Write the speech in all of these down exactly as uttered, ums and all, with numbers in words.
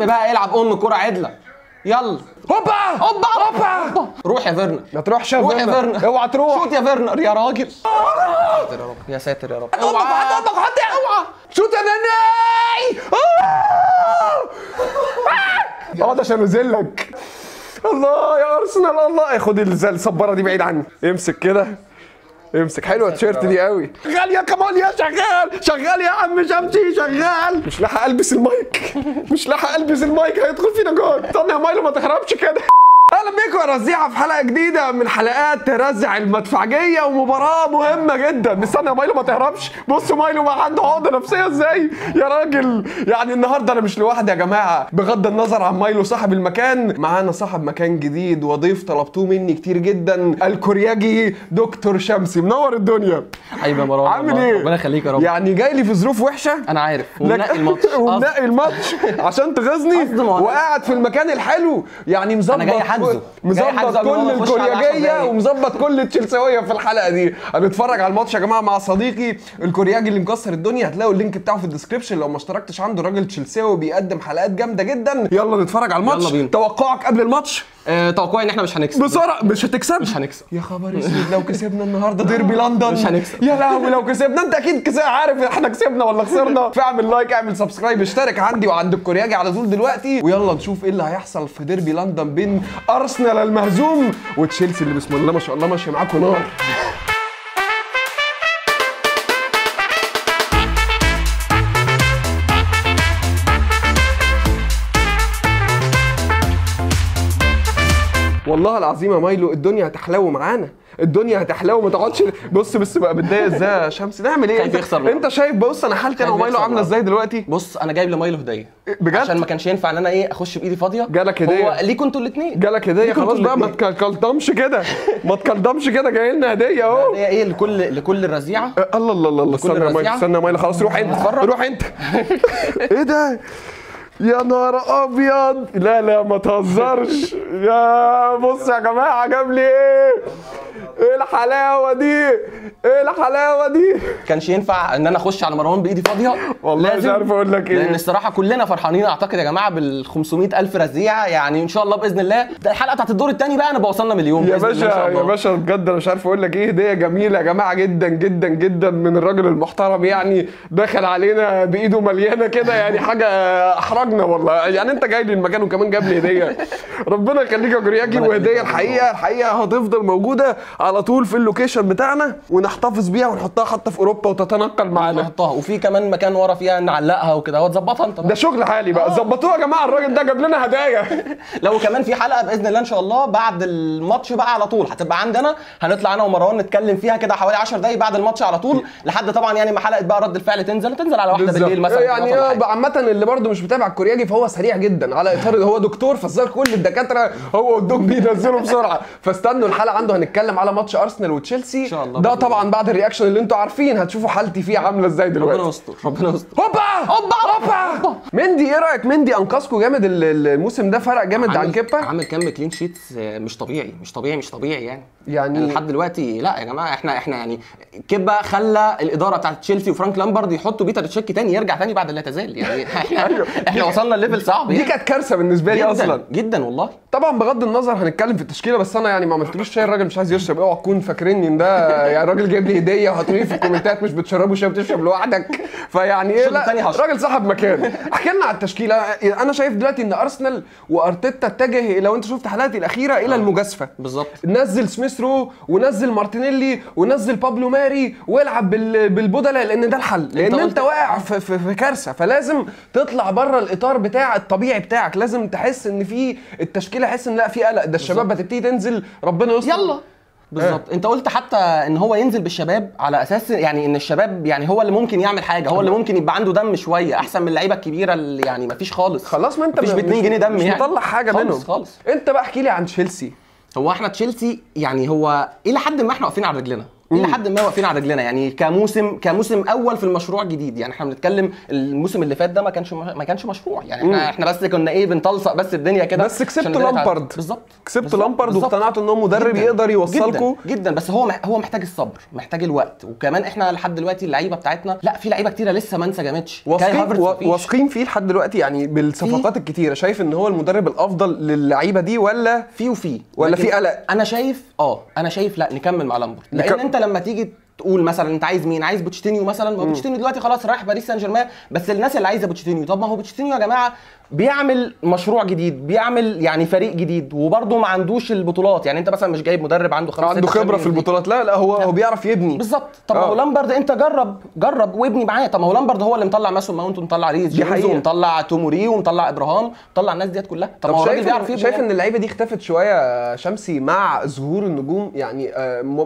عم بقى العب ام كرة عدلة. يلا هوبا هوبا هوبا. روح يا فيرنر. ما تروحش يا فيرنر. روح يا فيرنر. اوعى تروح. شوت يا فيرنر يا راجل. يا ساتر يا رب. اوعى حد حد حد. اوعى. شوت يا نني. اقعد عشان انزلك. الله يا ارسنال الله. خد الصباره دي بعيد عني. امسك كده. امسك. حلوه التيشيرت دي قوي. شغال يا كمال يا شغال شغال يا عم شمسي شغال. مش لاحق البس المايك مش لاحق البس المايك هيدخل فينا جول. استنى يا مايلو ما تخربش كده. اهلا بيكم يا رزيعه في حلقه جديده من حلقات رزع المدفعجيه ومباراه مهمه جدا. استنى يا مايلو ما تهربش. بصوا مايلو بقى عنده عقده نفسيه ازاي يا راجل. يعني النهارده انا مش لوحدي يا جماعه. بغض النظر عن مايلو صاحب المكان، معانا صاحب مكان جديد وضيف طلبتوه مني كتير جدا، الكورياجي دكتور شمسي. منور الدنيا حبيبي يا مروان. عامل ايه؟ ربنا يخليك يا رب. يعني جاي لي في ظروف وحشه انا عارف، ومنقي الماتش ومنقي الماتش عشان تغزني، وقاعد في المكان الحلو. يعني مظبط مظبط كل الكورياجيه ومظبط كل التشيلساويه في الحلقه دي. هنتفرج على الماتش يا جماعه مع صديقي الكورياجي اللي مكسر الدنيا. هتلاقوا اللينك بتاعه في الديسكربشن لو ما اشتركتش عنده. راجل تشيلساوي بيقدم حلقات جامده جدا. يلا نتفرج على الماتش. توقعك قبل الماتش؟ أه توقعي ان احنا مش هنكسب بسرعه. مش هتكسب؟ مش هنكسب. يا خبر اسود لو كسبنا النهارده ديربي لندن. مش هنكسب يا لهوي. لو كسبنا انت اكيد كسب عارف احنا كسبنا ولا خسرنا. فاعمل لايك، اعمل سبسكرايب، اشترك عندي وعند الكورياجي على طول دلوقتي. ويلا نشوف ايه اللي هيحصل في ديربي لندن بين ارسنال المهزوم وتشيلسي اللي بسم الله ما شاء الله ماشيه معاكم نار. والله العظيم يا مايلو الدنيا هتحلو معانا، الدنيا هتحلو ما تقعدش. بص بس بقى متضايق ازاي يا شمس؟ نعمل ايه؟ انت شايف بص انا حالتي انا ومايلو عامله ازاي دلوقتي؟ بص انا جايب لمايلو هديه بجد؟ عشان ما كانش ينفع ان انا ايه اخش بايدي فاضيه. جالك هديه؟ هو ليكوا انتوا الاثنين جالك هديه. خلاص بقى ما تكلطمش كده ما تكلطمش كده. جاي لنا هديه اهو. هديه ايه؟ لكل لكل الرزيعه. الله الله الله. استنى يا مايلو استنى يا مايلو. خلاص روح انت روح انت. ايه ده؟ يا نهار ابيض. لا لا ما تهزرش. يا بص يا جماعه جاب لي ايه؟ ايه الحلاوه دي؟ ايه الحلاوه دي؟ كانش ينفع ان انا اخش على مروان بايدي فاضيه والله. مش عارف اقول لك ايه، لان الصراحه كلنا فرحانين اعتقد يا جماعه بال خمسمائة ألف رزيعه. يعني ان شاء الله باذن الله ده الحلقه بتاعت الدور الثاني بقى انا بوصلنا مليون يا باشا. يا باشا بجد انا مش عارف اقول لك ايه. هديه جميله يا جماعه جدا جدا جدا من الراجل المحترم. يعني دخل علينا بايده مليانه كده، يعني حاجه احراج والله. يعني انت جاي لي المكان وكمان جاب لي هديه. ربنا يخليك يا كورياجي. وهديه الحقيقه الحقيقه هتفضل موجوده على طول في اللوكيشن بتاعنا، ونحتفظ بيها ونحطها حتى في اوروبا وتتنقل معانا. نحطها وفي كمان مكان ورا فيها نعلقها وكده اهو. تظبطها انت بقى. ده شغل حالي بقى. ظبطوها يا جماعه الراجل ده جاب لنا هدايا. لو كمان في حلقه باذن الله ان شاء الله بعد الماتش بقى على طول هتبقى عندنا. هنطلع انا ومروان نتكلم فيها كده حوالي عشر دقايق بعد الماتش على طول، لحد طبعا يعني ما حلقه بقى رد الفعل تنزل. تنزل على واحده بالليل مثلا. يعني عامه اللي برده مش بتابع الكورياجي فهو سريع جدا على اطار هو دكتور، فظل كل الدكاتره هو والدوك بينزلوا بسرعه. فاستنوا الحلقه عنده هنتكلم على ماتش ارسنال وتشيلسي ده طبعا بعد الرياكشن اللي انتوا عارفين. هتشوفوا حالتي فيه عامله ازاي دلوقتي. ربنا يستر ربنا يستر. هوبا هوبا هوبا. مندي ايه رايك؟ مندي انقذكم جامد الموسم ده، فرق جامد عن كبه. عامل كام كلين شيت مش طبيعي مش طبيعي مش طبيعي. يعني يعني لحد دلوقتي لا يا جماعه احنا احنا يعني كبه خلى الاداره بتاعت تشيلسي وفرانك لامبارد يحطوا بيتر تشيك تاني يرجع تاني بعد لا تزال. يعني احنا وصلنا لليفل صعب. دي يعني كانت كارثه بالنسبه لي جداً اصلا جدا والله. طبعا بغض النظر هنتكلم في التشكيله، بس انا يعني ما عملتلوش شاي. الراجل مش عايز يشرب. اوعى تكون فاكرني ان ده يعني الراجل جايب لي هديه وهتقولي في الكومنتات مش بتشربوا شاي بتشرب لوحدك. فيعني ايه لا الراجل صاحب مكان. احكي لنا على التشكيله. انا شايف دلوقتي ان ارسنال وارتيتا اتجه لو انت شفت حلقتي الاخيره الى المجازفه بالظبط. نزل سميث رو ونزل مارتينيلي ونزل بابلو ماري والعب بالبدلاء، لان ده الحل. لان انت واقع في كارثه، فلازم تطلع بره الاطار بتاع الطبيعي بتاعك. لازم تحس ان في التشكيله حس ان لا في قلق. ده الشباب هتبتدي تنزل ربنا يستر. يلا بالظبط. انت قلت حتى ان هو ينزل بالشباب على اساس يعني ان الشباب يعني هو اللي ممكن يعمل حاجه، هو اللي ممكن يبقى عنده دم شويه احسن من اللعيبه الكبيره اللي يعني مفيش خالص. خلاص ما انت مفيش ب اتنين جنيه دم. مش يعني مطلع حاجه منهم خالص خالص. انت بقى احكي لي عن تشيلسي. هو احنا تشيلسي يعني هو الى حد ما احنا واقفين على رجلنا الى حد ما واقفين على رجلنا يعني كموسم كموسم اول في المشروع الجديد. يعني احنا بنتكلم الموسم اللي فات ده ما كانش ما كانش مشروع يعني احنا مم. احنا بس كنا ايه بنطلصق بس الدنيا كده بس كسبت لامبارد بالظبط كسبت لامبارد واقتنعت ان هو مدرب يقدر يوصلكم جدا. جدا بس هو هو محتاج الصبر محتاج الوقت وكمان احنا لحد دلوقتي اللعيبه بتاعتنا لا في لعيبه كتيره لسه ما انسجمتش واثقين فيه لحد دلوقتي يعني بالصفقات الكتيره. شايف ان هو المدرب الافضل للعيبه دي ولا في وفي ولا في قلق؟ انا شايف اه انا شايف لا نكمل مع لامبارد لان انت لما تيجي تقول مثلا انت عايز مين؟ عايز بوتشيتينيو مثلا؟ ما هو بوتشيتينيو دلوقتي خلاص رايح باريس سان جيرمان بس الناس اللي عايزه بوتشيتينيو. طب ما هو بوتشيتينيو يا جماعه بيعمل مشروع جديد بيعمل يعني فريق جديد وبرده ما عندوش البطولات يعني انت مثلا مش جايب مدرب عنده خمس عنده خبره في البطولات لا لا هو لا. هو بيعرف يبني بالظبط. طب ما هو لامبارد انت جرب جرب وابني معاه. طب ما هو لامبارد هو اللي مطلع ماسون ماونت ومطلع ريس جيمس ومطلع توموري ومطلع ابراهام ومطلع الناس ديت كلها. طب, طب ما هو الراجل بيعرف يبني. شايف ان اللعيبه دي اختفت شويه شمسي مع ظهور النجوم يعني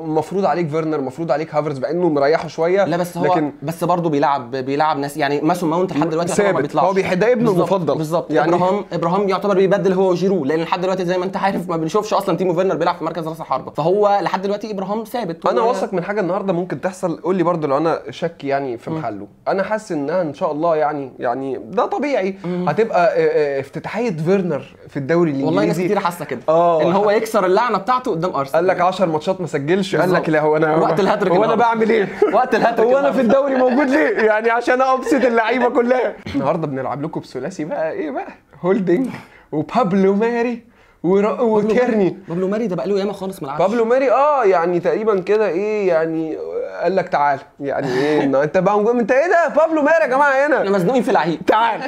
مفروض عليك فيرنر مفروض عليك هافرز بقى انه مريحه شويه لا بس هو لكن بس برضه بيلعب بيلعب ناس يعني ماسون ماونت لحد دلوقتي ما بيطلعش هو بيحدى ابنه المفضل بالظبط يعني ابراهام ابراهام يعتبر بيبدل هو وجيرو لان لحد دلوقتي زي ما انت عارف ما بنشوفش اصلا تيمو فيرنر بيلعب في مركز راس الحربه فهو لحد دلوقتي ابراهام ثابت. انا واثق من حاجه النهارده ممكن تحصل قول لي برضه لو انا شك يعني في محله م. انا حاسس انها ان شاء الله يعني يعني ده طبيعي م. هتبقى افتتاحيه فيرنر في الدوري الانجليزي. والله ناس كتير حاسه كده ان هو يكسر اللعنه بتاعته قدام ارسنال. قال لك عشر ماتشات ما سجلش قال لك لا هو انا وقت الهاتريك هو انا بعمل ايه وقت الهاتريك هو انا في الدوري موجود ليه يعني عشان ابسط اللعيبه كلها. النهارده بنلعب لكم بثلاثي بقى ايه بقى هولدينج وبابلو ماري وتيرني. بابلو ماري ده بقى له ياما خالص ما لعبش. بابلو ماري اه يعني تقريبا كده ايه يعني قال لك تعال يعني ايه انت بقى انت ايه ده بابلو ماري يا جماعه هنا احنا مزنوقين في العيب تعال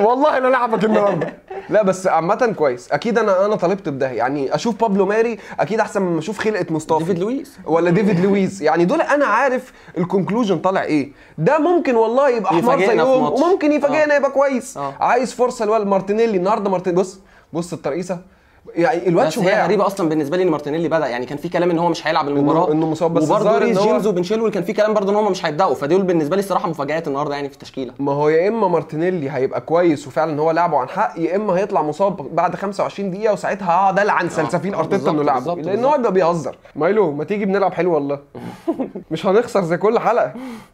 والله انا لعبك النهارده. لا بس عامه كويس اكيد انا انا طالبت بده يعني اشوف بابلو ماري اكيد احسن ما اشوف خلقه مصطفى ديفيد لويس ولا ديفيد لويس يعني دول انا عارف الكونكلوجن طالع ايه. ده ممكن والله يبقى حمار زيهم وممكن يفاجئنا يبقى كويس. عايز فرصه لوال مارتينيلي النهارده مارتينيلي بص بص الترقيصه يعني الواد شو هي غريبه اصلا بالنسبه لي ان مارتينيلي بدا يعني كان في كلام ان هو مش هيلعب المباراه انه مصاب بس وبرده ريس جيمس وبنشيلو كان في كلام برده ان هم مش هيبداوا فدول بالنسبه لي الصراحه مفاجات النهارده يعني في التشكيله. ما هو يا اما مارتينيلي هيبقى كويس وفعلا هو لعبه عن حق يا اما هيطلع مصاب بعد خمسة وعشرين دقيقه وساعتها هقعد العن سلسفيل ارتيتا انه لعبه لان هو بيبقى بيهزر. مايلو ما تيجي بنلعب حلو والله مش هنخسر زي كل حلقه.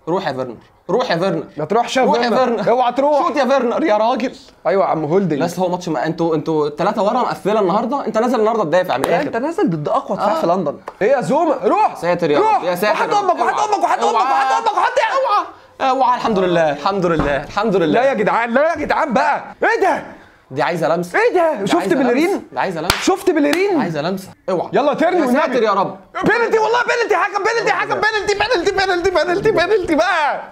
روح يا فيرنر روح يا فيرنر ما تروحش يا فيرنر اوعى تروح شوت يا فيرنر يا راجل. ايوه يا عم هولدنج بس هو ماتش انتوا انتوا الثلاثه ورا مقفله النهارده انت نازل النهارده تدافع من الاخر انت نازل ضد اقوى دفاع آه. في لندن. ايه يا زومه روح ساتر يا روح يا ساتر وحط امك وحط امك وحط امك وحط امك وحط اوعى اوعى. الحمد لله الحمد لله الحمد لله. لا يا جدعان لا يا جدعان بقى ايه ده دي عايزه لمسه ايه ده شفت بليرين دي عايزه لمسه شفت بليرين عايزه لمسه اوعى يلا ترني والنبي يا رب بينالتي والله بينالتي حكم بينالتي حكم بينالتي بينالتي بينالتي بينالتي بينالتي بقى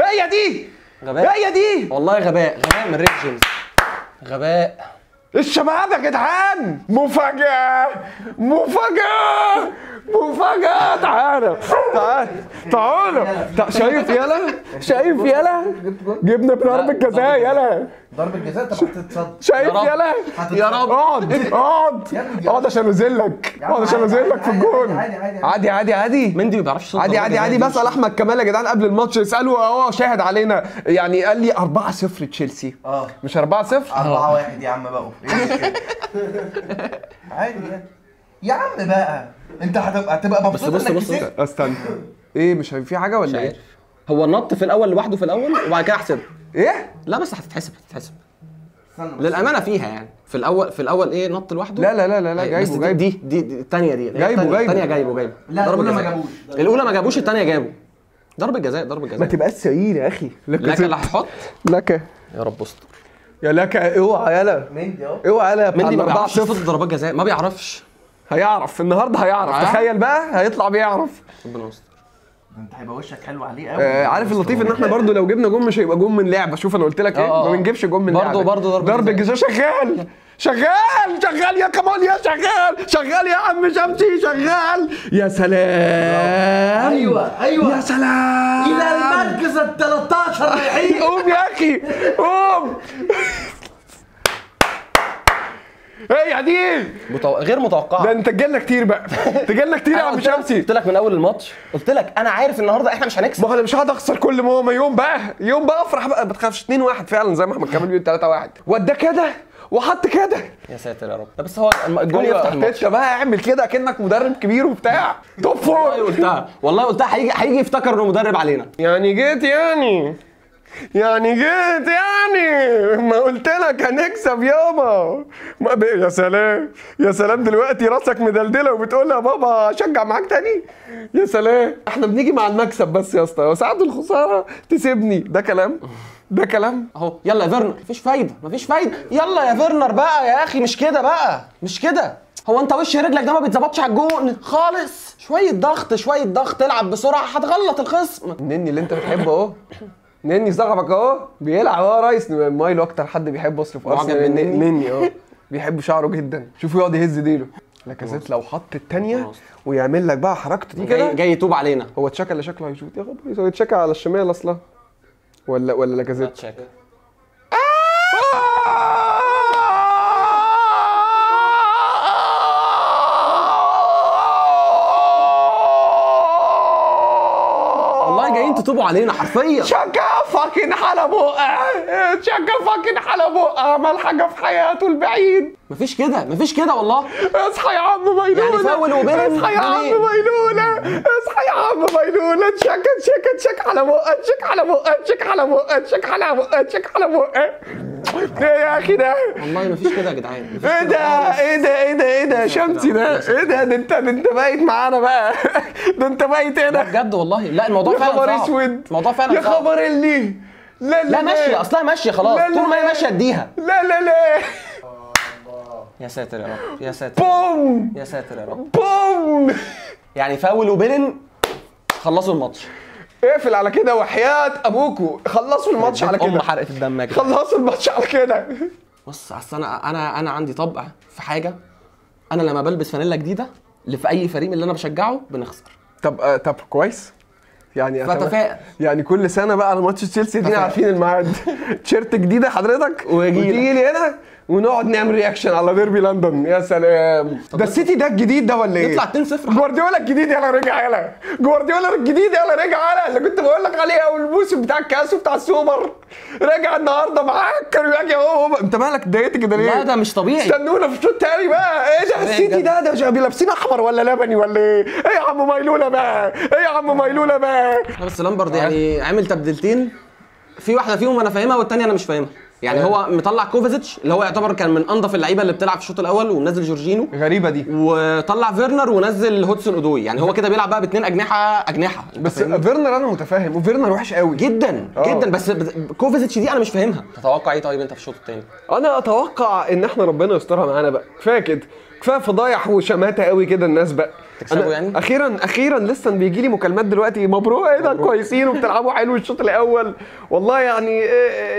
هي دي غباء هي دي والله غباء غباء من ريك جيمس غباء. الشباب يا جدعان مفاجأة مفاجأة مفاجأة تعالى تعالى تعالى شايف يلا شايف يلا جبنا بضرب الجزاء يلا ضرب الجزاء انت هتتصد شايف يلا يا رب اقعد اقعد اقعد عشان انزلك اقعد عشان انزلك في الجون عادي عادي عادي مندي ما بيعرفش عادي عادي عادي. بسأل احمد كمال يا جدعان قبل الماتش اساله هو شاهد علينا يعني قال لي أربعة صفر تشيلسي اه مش أربعة صفر أربعة واحد يا عم بقى عادي يا عم بقى انت هتبقى هتبقى مبسوط بس بص بص استنى ايه مش في حاجه ولا ايه؟ هو نط في الاول لوحده في الاول وبعد كده احسب ايه؟ لا بس هتتحسب هتتحسب للامانه فيها يعني في الاول في الاول ايه نط لوحده لا لا لا لا جايبه جايبه دي دي الثانيه دي جايبه جايبه الثانيه جايبه جايبه لا الاولى ما جابوش الاولى ما جابوش الثانيه جابوا ضرب الجزاء ضرب الجزاء ما تبقاش سئيل يا اخي لك اللي هتحط لك يا رب استر يا لك اوعى يلا مندي اهو اوعى يلا مندي ما بيعرفش يصد ضربات جزاء ما بيعرفش هيعرف النهارده هيعرف تخيل بقى هيطلع بيعرف ربنا يستر انت هيبقى وشك حلو عليه قوي. آه عارف اللطيف ان احنا برضو لو جبنا جون مش هيبقى جون من لعبه. شوف انا قلت لك ايه ما بنجيبش جون من لعبه برضو برضو ضرب الجزاء شغال شغال شغال يا كمال يا شغال شغال يا عم شمسي شغال يا سلام ايوه ايوه يا سلام الى المركز ال ثلاثة عشر رايحين. قوم يا اخي قوم هي دي متو... غير متوقعه ده انت جالنا كتير بقى جالنا كتير يا عم شمسي. قلت لك من اول الماتش قلت لك انا عارف النهارده احنا مش هنكسب. ما انا مش هقعد اخسر كل ما هو يوم بقى يوم بقى افرح بقى ما تخافش اتنين واحد فعلا زي ما احمد كمال بيقول ثلاثة واحد وده كده وحط كده. يا ساتر يا رب. بس هو الجول يفتح تشه بقى، اعمل كده كأنك مدرب كبير وبتاع توب فور. قلتها والله، قلتها. هيجي هيجي يفتكر انه مدرب علينا. يعني جيت يعني يعني جيت يعني ما قلت لك هنكسب يابا. يا سلام يا سلام، دلوقتي راسك مدلدله وبتقول يا بابا اشجع معاك تاني. يا سلام، احنا بنيجي مع المكسب بس يا اسطى، وساعات الخساره تسيبني. ده كلام ده كلام اهو. يلا يا فيرنر، مفيش فايده مفيش فايده. يلا يا فيرنر بقى يا اخي، مش كده بقى، مش كده. هو انت وش رجلك ده ما بيتظبطش على الجون خالص. شويه ضغط شويه ضغط، العب بسرعه هتغلط الخصم. النني اللي انت بتحبه اهو، نني صاحبك اهو بيلعب اهو. ريس مايلو اكتر حد بيحب اصرف ارسنال نني اهو. بيحب شعره جدا، شوفوا يقعد يهز ديله. لاكازيت لو حط الثانيه ويعمل لك بقى حركته دي كده، جاي يتوب علينا. هو تشاكا اللي شكله هيشوط. يا رب، هو تشاكا على الشمال اصلا ولا ولا لاكازيت؟ تشاكا. والله جايين تتوبوا علينا حرفيا. تشاكا فاكن حلبوقه، تشاكا فاكن حلبوقه، عمل حاجه في حياته البعيد. مفيش كده مفيش كده والله. اصحى يا عم ميلوله، يعني فاول وبين. اصحى يا عم ميلوله، اصحى يا عم ميلوله. تشاكا تشاكا تشاكا حلبوقه، تشاكا حلبوقه، تشاكا حلبوقه، تشاكا حلبوقه، تشاكا حلبوقه. ايه يا اخي ده؟ والله مفيش كده يا جدعان. ايه ده ايه ده ايه ده ايه ده شمسي ده؟ ايه ده ده انت ده انت بايت معانا بقى، ده انت بايت هنا بجد والله. لا الموضوع فعلا صعب، يا خبر اسود، الموضوع فعلا صعب. يا خبر اللي لا لا لا ماشيه، اصلها ماشيه خلاص، طول ما هي ماشيه اديها. لا لا لا يا ساتر يا رب، يا ساتر بوم، يا ساتر يا رب بوم. يعني فاول وبيلن خلصوا الماتش. اقفل على كده وحياة ابوكو، خلصوا الماتش على كده. ام حرقت الدم يا جدع، خلصوا الماتش على كده. بص، اصل انا انا انا عندي طبع في حاجه، انا لما بلبس فانيلا جديده اللي في اي فريق اللي انا بشجعه بنخسر. طب آه طب كويس يعني. فتفائل يعني كل سنه بقى على ماتش تشيلسي دي عارفين الميعاد. تيشيرت جديده حضرتك وتيجي لي هنا ونقعد نعمل رياكشن على ديربي لندن. يا سلام، ده السيتي ده الجديد ده ولا ايه؟ يطلع اتنين صفر. جوارديولا الجديد يلا رجع، يلا جوارديولا الجديد يلا رجع، يلا اللي كنت بقول لك عليه اول الموسم بتاع الكاس وبتاع السوبر رجع النهارده معاك. كارياجي اهو. انت مالك اتضايقت كده ليه؟ لا ده مش طبيعي، استنونا في الشوط التاني بقى. ايه ده السيتي ده ده لابسين احمر ولا لبني ولا ايه؟ ايه يا عم ميلوله بقى، ايه يا عم ميلوله بقى. بس لامبرد يعني عمل تبديلتين، في واحده فيهم انا فاهمها والثانيه انا مش فاهمها. يعني هو مطلع كوفازيتش اللي هو يعتبر كان من انضف اللعيبه اللي بتلعب في الشوط الاول، ومنزل جورجينو. غريبه دي. وطلع فيرنر ونزل هودسون اودوي. يعني هو كده بيلعب بقى باثنين اجنحه اجنحه. بس فيرنر انا متفاهم، وفيرنر وحش قوي جدا. أوه. جدا. بس كوفازيتش دي انا مش فاهمها. تتوقع ايه طيب انت في الشوط الثاني؟ انا اتوقع ان احنا ربنا يسترها معانا بقى. كفايه كده، كفايه فضايح وشماته قوي كده الناس بقى. تكسبوا يعني؟ اخيرا اخيرا لسه بيجي لي مكالمات دلوقتي، مبروك ايه ده كويسين وبتلعبوا حلو الشوط الاول. والله يعني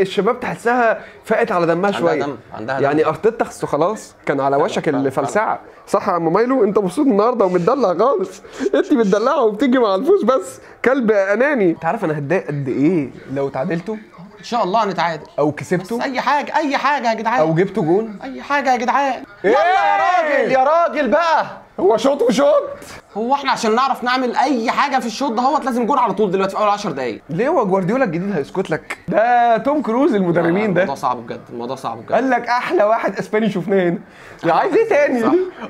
الشباب تحسها فاقت على دمها شويه، عندها دم، عندها دم. يعني ارتيتا خلاص كان على وشك الفلسعه، صح يا عم مايلو؟ انت مبسوط النهارده ومتدلع خالص، انت متدلعه وبتيجي مع الفوز بس كلب اناني. انت عارف انا هتضايق قد ايه لو تعادلتوا؟ ان شاء الله نتعادل او كسبته، اي حاجه اي حاجه يا جدعان، او جبتوا جون اي حاجه يا جدعان. إيه؟ يلا يا راجل يا راجل بقى، هو شوط وشوط. هو احنا عشان نعرف نعمل اي حاجه في الشوط دهوت لازم جون على طول دلوقتي في اول عشر دقايق. ليه؟ هو جوارديولا الجديد هيسكت لك؟ ده توم كروز المدربين. ده الموضوع صعب بجد، الموضوع صعب بجد. قال لك احلى واحد اسباني شفناه هنا، يا عايز ايه تاني؟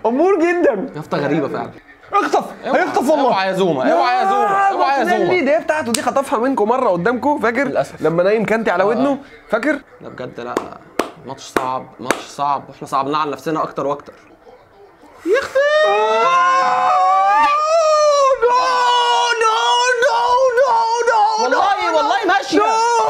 امور جدا، يافطه غريبه فعلا. اخطف اخطف والله. اوعى يا زوما اوعى يا زوما اوعى يا زوما. البدايه بتاعته دي خطفها منكم مره قدامكم، فاكر؟ للأسف. لما نايم كانتي على ودنه، فاكر؟ لا بجد، لا ماتش صعب ماتش صعب، واحنا صعبناه على نفسنا اكتر واكتر. يخطف والله والله ماشيه.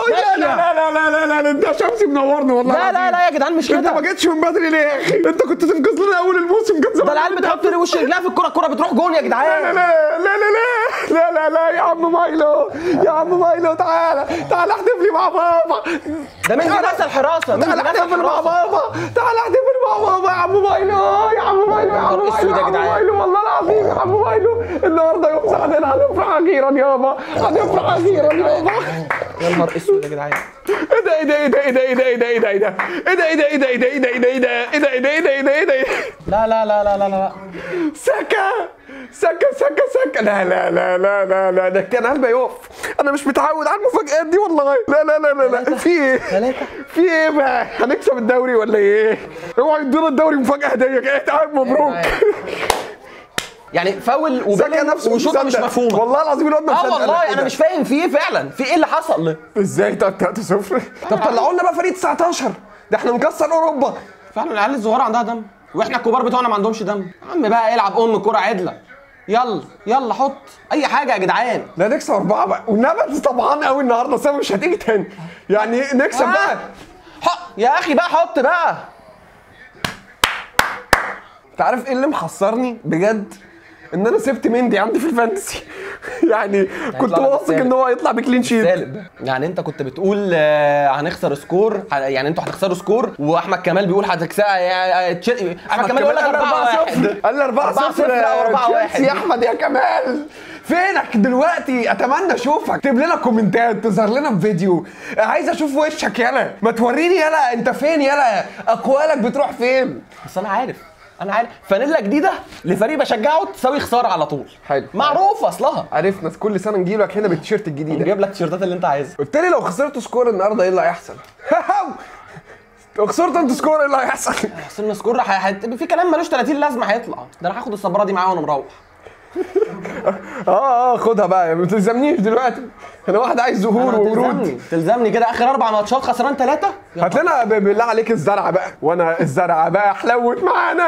لا لا لا لا لا انت يا شمسي منورنا والله. لا لا لا يا جدعان مش كده. انت ما جيتش من بدري ليه يا اخي؟ انت كنت تنقذ لنا اول الموسم. كان زمان ده العيال بتحط وش رجلها في الكوره، الكوره بتروح جون يا جدعان. لا لا لا لا لا لا لا يا عم مايلو يا عم مايلو، تعالى تعالى احتفل لي مع بابا. ده مين اللي نسى الحراسه؟ مين اللي نسى احتفل مع بابا؟ تعالى احتفل مع بابا يا عم مايلو يا عم مايلو يا عم مايلو يا عم مايلو والله العظيم يا عم مايلو. النهارده يوم سعدنا، هنفرح اخيرا يابا، هنفرح اخيرا يابا. يا نهار اسود يا جدعان. ايه ده ايه ده ايه ده ايه ده ايه ده ايه ده ايه ده ايه ده ايه ده ايه ده ايه ده ايه ده ايه ده ايه ده ايه ده ايه ده ايه ده. لا لا لا لا لا لا سكة سكة سكة سكة. لا لا لا لا لا لا ده كان قلبي يقف. انا مش متعود على المفاجآت دي والله. لا لا لا لا لا في ايه؟ في ايه بقى؟ هنكسب الدوري ولا ايه؟ اوعوا يدونا الدوري مفاجأة هدية. تعال مبروك. يعني فاول وشوطه مش مفهومه والله العظيم. الواد ما اه والله انا مش فاهم في ايه فعلا. في ايه اللي حصل ازاي؟ طب تلاتة صفر. طب طلعوا لنا بقى فريق تسعتاشر ده احنا نكسر اوروبا فعلا. العيال الصغيره عندها دم واحنا الكبار بتوعنا ما عندهمش دم. يا عم بقى العب ام كوره عدله. يلا يلا حط اي حاجه يا جدعان. لا نكسب اربعه بقى والنبت طبعا قوي النهارده. سامي مش هتيجي تاني يعني نكسب آه. بقى حق يا اخي بقى حط بقى. انت عارف ايه اللي محصرني بجد؟ ان انا سبت مندي عندي في الفانتسي يعني كنت واثق ان هو هيطلع بكلين شيت. يعني انت كنت بتقول هنخسر سكور، يعني انتوا هتخسروا سكور واحمد كمال بيقول هتكسب. احمد كمال بيقول لك اربعة صفر. قال لي اربعة صفر او اربعة واحد يا احمد يا كمال. فينك دلوقتي؟ اتمنى اشوفك، اكتب لنا كومنتات، تظهر لنا بفيديو، عايز اشوف وشك. يلا ما توريني، يلا انت فين، يلا اقوالك بتروح فين. بس انا عارف انا عارف فانيلا جديده لفريق بشجعه تساوي خساره على طول. حلو معروف اصلها. عرفنا كل سنه نجيب لك هنا بالتيشيرت الجديده، نجيب لك التيشيرتات اللي انت عايزها. قلت لي لو خسرت سكور النهارده ايه اللي هيحصل؟ لو خسرت انت سكور ايه اللي هيحصل؟ خسرنا سكور في كلام ملوش تلاتين لازمه هيطلع. ده انا هاخد الصباره دي معايا وانا مروح. اه اه خدها بقى ما تلزمنيش دلوقتي. انا واحد عايز ظهور وورود. تلزمني كده اخر اربع ماتشات خسران ثلاثه. هات لنا بالله عليك الزرعه بقى. وانا الزرعه بقى حلوت معانا.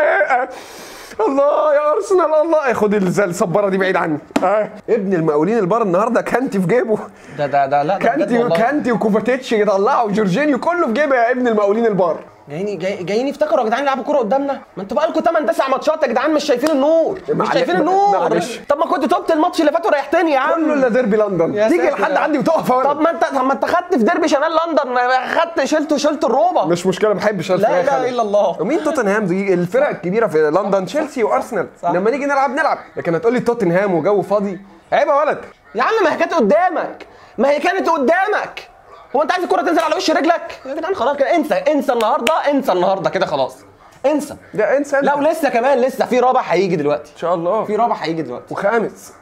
الله يا ارسنال الله. خد الصباره دي بعيد عني. آه. ابن المقاولين البار النهارده كانتي في جيبه. ده ده ده لا كانتي كانتي وكوفاتيتش يطلعوا وجورجينيو كله في جيبه يا ابن المقاولين البار. جايين جايين جاي يفتكروا يا جدعان يلعبوا كوره قدامنا. ما انتوا بقى لكم تمن تسع ماتشات يا جدعان مش شايفين النور. مش شايفين النور. معلش. طب ما كنت توبت الماتش اللي فات وريحتني يا عم. كله الا ديربي لندن. تيجي لحد عندي وتقف ورا. طب ما انت طب ما انت خدت في ديربي شمال لندن، خدت شلت شلت الروبه. مش مشكله ما بحبش. لا لا الا الله. ومين توتنهام دي الفرق الكبيره في لندن؟ تشيلسي وارسنال. لما نيجي نلعب نلعب. لكن هتقول لي توتنهام وجو فاضي؟ عيب يا ولد. يا عم ما هي كانت قدامك. ما هي كانت قدامك. هو انت عايز الكرة تنزل على وش رجلك؟ يا جدعان خلاص كده انسى انسى النهارده انسى النهارده كده خلاص انسى. لا انسى. لا ولسه كمان لسه في رابع هيجي دلوقتي. ان شاء الله. في رابع هيجي دلوقتي. وخامس.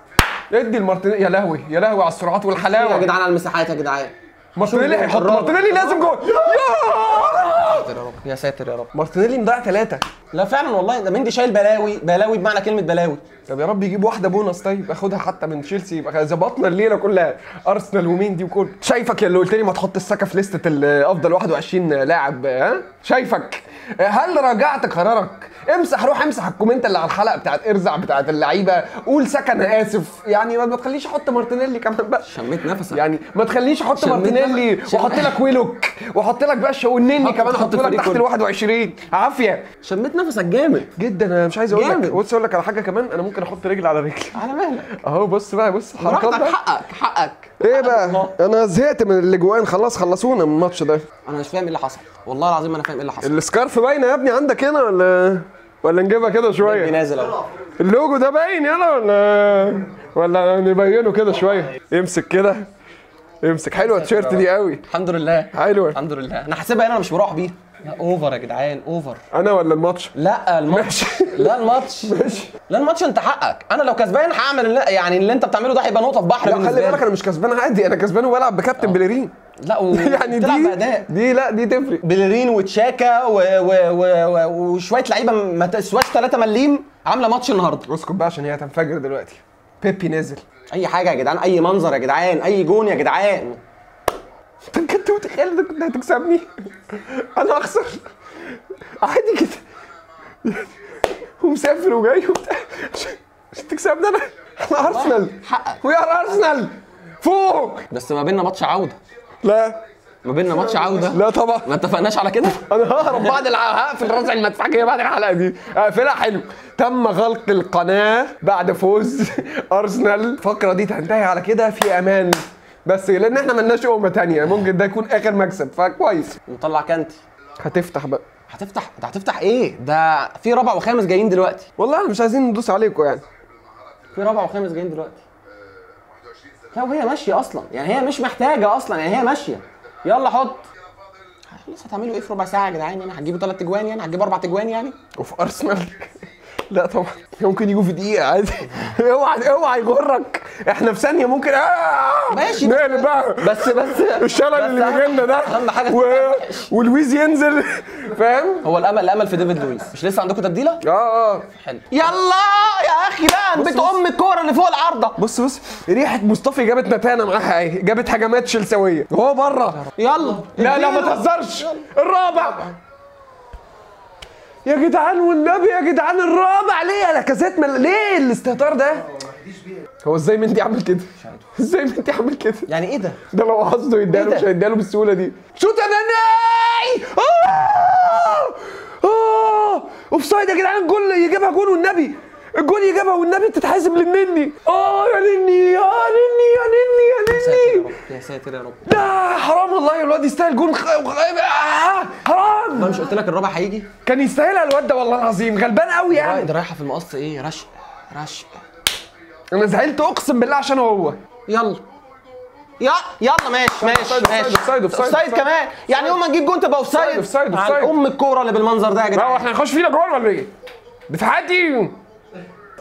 ادي المارتينيلي. يا لهوي يا لهوي على السرعات والحلاوه. يا جدعان على المساحات يا جدعان. مارتينيلي هيحط مارتينيلي لازم جول. يا ساتر يا رب. مارتينيلي مضيع ثلاثة. لا فعلا والله ده مندي شايل بلاوي بلاوي بمعنى كلمة بلاوي. طب يا رب يجيب واحدة بونص طيب اخدها حتى من تشيلسي يبقى ظبطنا الليلة كلها. أرسنال ومندي وكله. شايفك يا اللي قلت لي ما تحط السكة في لستة الأفضل واحد وعشرين لاعب. ها؟ شايفك. هل راجعت قرارك؟ امسح روح امسح الكومنت اللي على الحلقة بتاعت ارزع بتاعت اللعيبة. قول سكة أنا آسف. يعني ما تخليش أحط مارتينيلي كمان بقى. شميت نفسك. يعني ما تخليش أحط مارتينيلي وأحط لك ويلوك وأحط لك بقى النني كمان أحط لك تحت ال واحد وعشرين عافية. شميت نفسك جامد جدا. انا مش عايز اقول لك بص اقول لك على حاجه كمان. انا ممكن احط رجل على رجل على مهلك اهو. بص بقى بص الحركات بقى. حقك حقك ايه بقى؟ انا زهقت من الاجوان خلاص. خلصونا من الماتش ده. انا مش فاهم ايه اللي حصل والله العظيم. انا فاهم ايه اللي حصل. السكارف باينه يا ابني عندك هنا ولا ولا نجيبها كده شويه؟ نازل اهو اللوجو ده باين يلا ولا ولا نبينه كده شويه. امسك كده امسك. حلوه التيشيرت دي قوي. الحمد لله حلوه الحمد لله. انا حاسبها هنا انا مش بروح بيها. لا اوفر يا جدعان اوفر. انا ولا الماتش؟ لا الماتش لا الماتش لا الماتش انت حقك. انا لو كسبان هعمل يعني اللي انت بتعمله ده هيبقى نقطه في بحر. لا خلي بالك انا مش كسبان عادي. انا كسبان وبلعب بكابتن بليرين. لا و... يعني دي دي لا دي تفرق. بليرين وتشاكا و... و... و... وشويه لعيبه ما تسواش ثلاثة مليم عامله ماتش النهارده. اسكت بقى عشان هي هتنفجر دلوقتي. بيبي نازل اي حاجه يا جدعان. اي منظر يا جدعان. اي جون يا جدعان. انت كنت متخيل انك كنت هتكسبني؟ انا اخسر عادي كده ومسافر وجاي وبتاع عشان تكسبني انا. احنا ارسنال حقك. وي ار ارسنال فوق. بس ما بيننا ماتش عوده. لا ما بيننا ماتش عوده. لا طبعا ما اتفقناش على كده. انا ههرب بعد هقفل رزع المدفعيه بعد الحلقه دي هقفلها. حلو. تم غلق القناه بعد فوز ارسنال. الفقره دي تنتهي على كده في امان. بس لان احنا ملناش قومه ثانيه ممكن ده يكون اخر مكسب فكويس. نطلع كانتي. هتفتح بقى هتفتح انت هتفتح ايه؟ ده في رابع وخامس جايين دلوقتي. والله احنا مش عايزين ندوس عليكم يعني. في رابع وخامس جايين دلوقتي. لا وهي ماشيه اصلا، يعني هي مش محتاجه اصلا، يعني هي ماشيه. يلا حط. خلاص هتعملوا ايه في ربع ساعه يا جدعان؟ يعني هتجيبوا ثلاث اجوان، يعني هتجيبوا اربع اجوان يعني؟ وفي ارسنال لا طبعا ممكن يجوا في دقيقه عادي. اوعى اوعى يغرك، احنا في ثانيه ممكن آه ماشي نقلب بقى، بس بس الشلل اللي بيجي لنا ده اهم حاجه و... ولويز ينزل فاهم. هو الامل الامل في ديفيد لويز. مش لسه عندكم تبديله؟ اه اه حلو. يلا يا اخي بقى بيت ام الكوره اللي فوق العارضه. بص بص ريحه مصطفى جابت نتانه معاها اهي، جابت هجمات شلساويه وهو بره. يلا لا لا ما تهزرش. الرابع يا جدعان، والنبي يا جدعان الرابع. ليه يا لاكازيت؟ ليه الاستهتار ده؟ هو ازاي مندي عامل كده؟ ازاي مندي عامل كده؟ يعني ايه ده؟ ده لو قصده يداله مش هيداله بالسهوله دي. شوت يا نني! اه اه اوف سايد يا جدعان. الجول يجيبها جول والنبي، الجول يجيبها والنبي تتحاسب للنني. اه يا نني يا نني يا نني يا نني يا ساتر يا رب. لا حرام والله، الواد يستاهل جول. حرام. انا مش قلت لك الرابع هيجي؟ كان يستاهلها الواد ده والله العظيم، غلبان قوي يعني. ده رايحه في المقص ايه؟ رشق رشق. انا زعلت اقسم بالله عشان هو. يلا يا يلا ماشي ماشي ماشي. اوفسايد اوفسايد كمان، يعني يوم ما تجيب جون تبقى اوفسايد. اوفسايد اوفسايد ام الكوره اللي بالمنظر ده يا جدعان. هو احنا هنخش فينا جول ولا ايه؟ دفاعاتي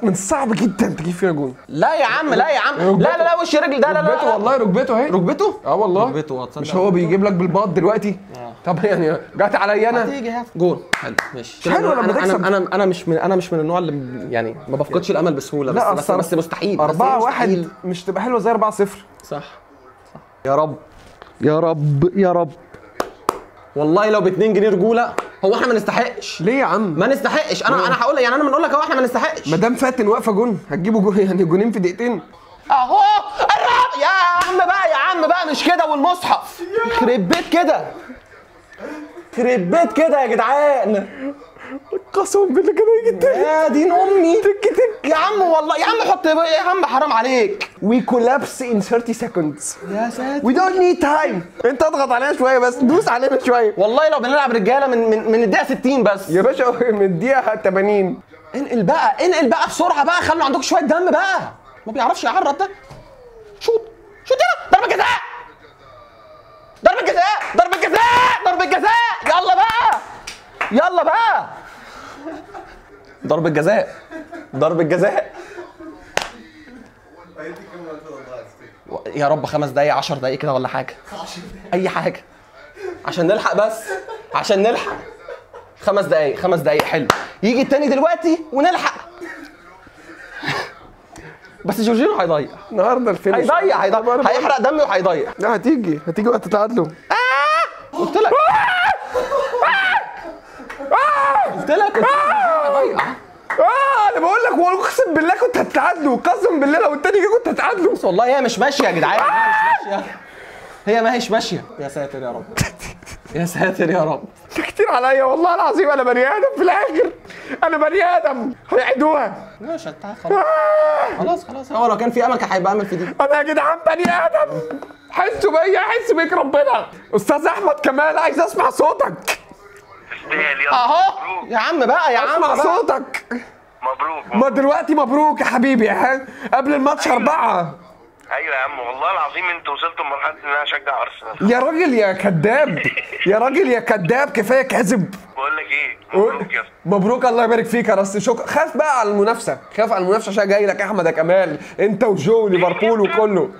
من صعب جدا تجيب فيها جون. لا يا عم لا يا عم لا لا لا وش رجل ده. لا لا ركبته والله، ركبته اهي، ركبته اه والله ركبته. مش هو بيجيب لك بالباط دلوقتي؟ طب يعني جت عليا انا هتيجي جول. حلو ماشي حلو لما تكسب. انا انا مش من انا مش من النوع اللي يعني ما بفقدش الامل بسهوله، بس بس, بس مستحيل أربعة واحد مش تبقى حلوه زي أربعة صفر. صح صح يا رب يا رب يا رب والله. لو ب اتنين جنيه رجوله هو احنا ما نستحقش. ليه يا عم ما نستحقش؟ انا انا هقول يعني انا بنقول لك اهو احنا ما نستحقش. ما دام فاتن واقفه جون هتجيبوا جون، يعني جونين في دقيقتين اهو. يا عم بقى يا عم بقى مش كده والمصحف يخرب بيت كده، يخرب بيت كده يا جدعان. قسم بالله كده يجي التاني يا دين امي. تك تك يا عم والله يا عم حط يا عم حرام عليك. وي كولابس ان ثلاثين سكندز يا ساتر. وي دونت نيد تايم. انت اضغط عليها شويه بس، دوس عليها شويه والله. لو بنلعب رجاله من من من الدقيقه ستين بس يا باشا، من الدقيقه تمانين. انقل بقى انقل بقى بسرعه بقى، خلوا عندكم شويه دم بقى. ما بيعرفش يعرض ده. شوط شوط يلا. ضربه جزاء ضربه جزاء ضربه جزاء ضربه جزاء. يلا بقى يلا بقى ضربة جزاء ضربة جزاء. يا رب خمس دقايق عشر دقايق كده ولا حاجة، أي حاجة عشان نلحق، بس عشان نلحق. خمس دقايق خمس دقايق حلو. يجي التاني دلوقتي ونلحق. بس جورجينو هيضيع النهارده الفينش. هيضيع هيضيع هيحرق دمي وهيضيع. لا هتيجي هتيجي وقت تعادلوا. آه قلت لك قلت لك اه انا بقول لك اقسم بالله كنت هتتعادلوا، قسم بالله لو التاني جه كنت هتتعادلوا. والله هي مش ماشيه يا جدعان، هي ما هيش ماشيه. يا ساتر يا رب يا ساتر يا رب. ده كتير عليا والله العظيم. انا بني ادم في الاخر، انا بني ادم. هيعيدوها ماشي خلاص خلاص خلاص. هو لو كان في امل كان هيبقى امل في دي. انا يا جدعان بني ادم، حسوا بيا حس بيك ربنا. استاذ احمد كمال عايز اسمع صوتك. اهو يا عم بقى يا عم اسمع صوتك. مبروك. ما دلوقتي مبروك يا حبيبي. ها قبل الماتش أيوة. أربعة. أيوة يا عم والله العظيم أنتوا وصلتوا لمرحلة إن أنا أشجع أرسنال. يا راجل يا كداب يا راجل يا كداب، كفاية كذب. بقول لك إيه مبروك يا اسطى. مبروك الله يبارك فيك يا راس. شكرا. خاف بقى على المنافسة، خاف على المنافسة عشان جاي لك أحمد يا كمال أنت وجو ليفربول وكله.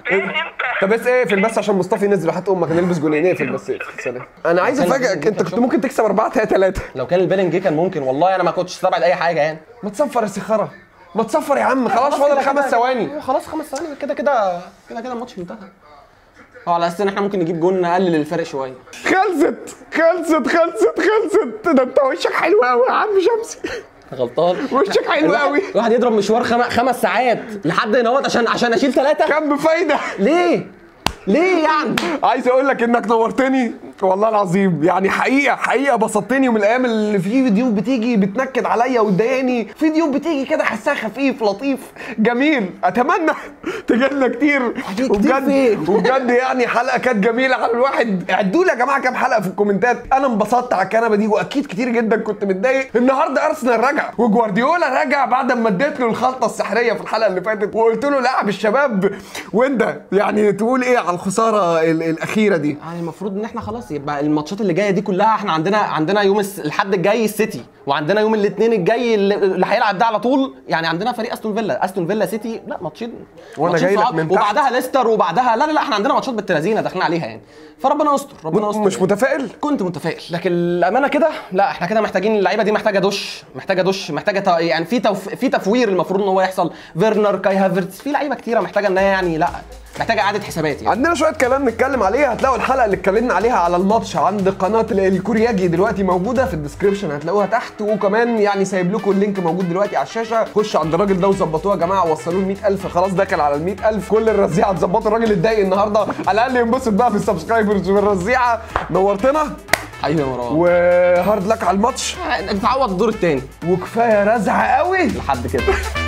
طب بس اقفل بس عشان مصطفى ينزل وحط امك نلبس جولين. اقفل بس سلام. انا عايز افاجئك، انت كنت ممكن تكسب أربعة تلاتة. لو كان البيلنج جه كان ممكن والله. انا ما كنتش استبعد اي حاجه يعني. ما تصفر يا سخره، ما تصفر يا عم. خلاص فاضل خمس ثواني، خلاص خمس ثواني كده كده كده كده الماتش انتهى. اه على اساس ان احنا ممكن نجيب جول نقلل الفرق شويه. خلصت خلصت خلصت خلصت. ده انت وشك حلو قوي يا عم شمسي. غلطان وشك حلو قوي. الواحد يضرب مشوار خمس ساعات لحد هنا اهوت عشان عشان اشيل ثلاثه. كان بفايده ليه؟ ليه يعني؟ عايز اقول لك انك نورتني والله العظيم يعني حقيقه حقيقه بسطتني. ومن الايام اللي في فيديو بتيجي بتنكد عليا وتضايقني، فيديو بتيجي كده احسها خفيف لطيف جميل، اتمنى تجيلنا كتير وبجد وبجد يعني حلقه كانت جميله على الواحد. اعدوا لي يا جماعه كام حلقه في الكومنتات، انا انبسطت على الكنبه دي واكيد كتير جدا كنت متضايق. النهارده ارسنال رجع وجوارديولا رجع بعد ما اديت له الخلطه السحريه في الحلقه اللي فاتت وقلت له لاعب الشباب، وانت يعني تقول ايه على الخساره الاخيره دي؟ يعني المفروض ان احنا خلاص يبقى الماتشات اللي جايه دي كلها، احنا عندنا عندنا يوم الاحد الجاي السيتي، وعندنا يوم الاثنين الجاي اللي هيلعب ده على طول، يعني عندنا فريق استون فيلا، استون فيلا سيتي، لا ماتشين وانا جاي لك من تحت، وبعدها ليستر، وبعدها لا لا لا احنا عندنا ماتشات بالتلازينه داخلين عليها يعني. فربنا يستر ربنا يستر. مش يعني متفائل؟ كنت متفائل، لكن الامانه كده لا، احنا كده محتاجين اللعيبه دي محتاجه دش، محتاجه دش، محتاجه ت... يعني في توف... في تفوير المفروض ان هو يحصل. فيرنر، كاي هافرتس، في لعيبه كتيره محتاجه ان هي يعني لا محتاجه اعاده حسابات يعني. عندنا شويه كلام نتكلم عليه، هتلاقوا الحلقه اللي اتكلمنا عليها على الماتش عند قناه الكورياجي دلوقتي موجوده في الديسكربشن هتلاقوها تحت، وكمان يعني سايب لكم اللينك موجود دلوقتي على الشاشه، خشوا عند الراجل ده وظبطوها يا جماعه، وصلوا ل مية ألف خلاص، داخل على ال مية ألف، كل الرزيعه تظبطوا الراجل اتضايق النهارده، على الاقل ينبسط بقى في السبسكرايبرز والرزيعه. نورتنا حبيبي يا مروان، وهارد لك على الماتش، تعوض الدور الثاني وكفايه رزع قوي لحد كده.